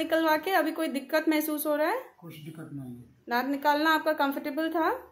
निकलवा के अभी कोई दिक्कत महसूस हो रहा है? कुछ दिक्कत नहीं है। दांत निकालना आपका कंफर्टेबल था?